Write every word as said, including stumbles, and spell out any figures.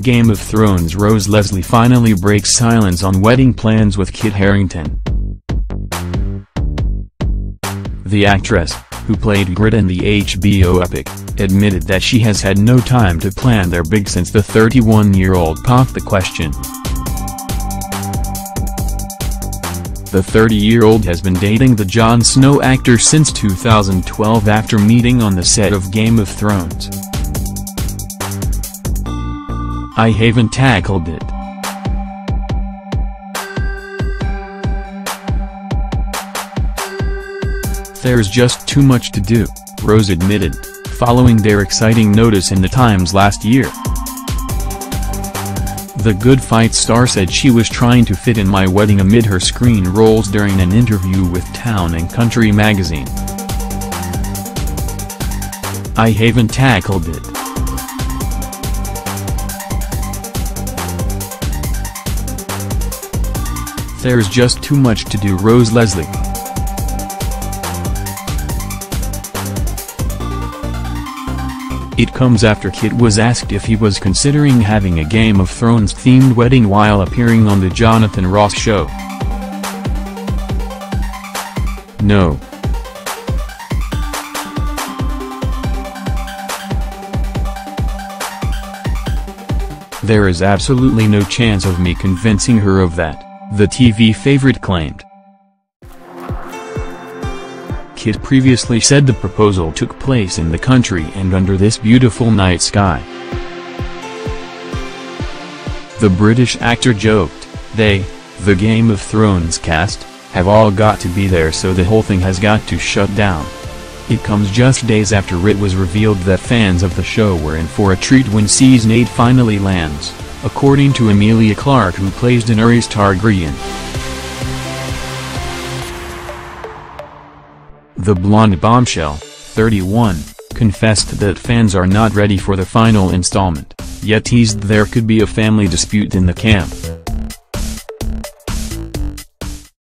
Game of Thrones Rose Leslie finally breaks silence on wedding plans with Kit Harington. The actress, who played Grit in the H B O epic, admitted that she has had no time to plan their big since the thirty-one-year-old popped the question. The thirty-year-old has been dating the Jon Snow actor since two thousand twelve after meeting on the set of Game of Thrones. "I haven't tackled it. There's just too much to do," Rose admitted, following their exciting notice in the Times last year. The Good Fight star said she was trying to fit in my wedding amid her screen roles during an interview with Town and Country magazine. "I haven't tackled it. There's just too much to do." Rose Leslie, it comes after Kit was asked if he was considering having a Game of Thrones-themed wedding while appearing on The Jonathan Ross Show. "No. There is absolutely no chance of me convincing her of that," the T V favorite claimed. Kit previously said the proposal took place in the country and under this beautiful night sky. The British actor joked, "They, the Game of Thrones cast, have all got to be there, so the whole thing has got to shut down." It comes just days after it was revealed that fans of the show were in for a treat when season eight finally lands, according to Emilia Clarke, who plays Daenerys Targaryen. The blonde bombshell, thirty-one, confessed that fans are not ready for the final installment, yet teased there could be a family dispute in the camp.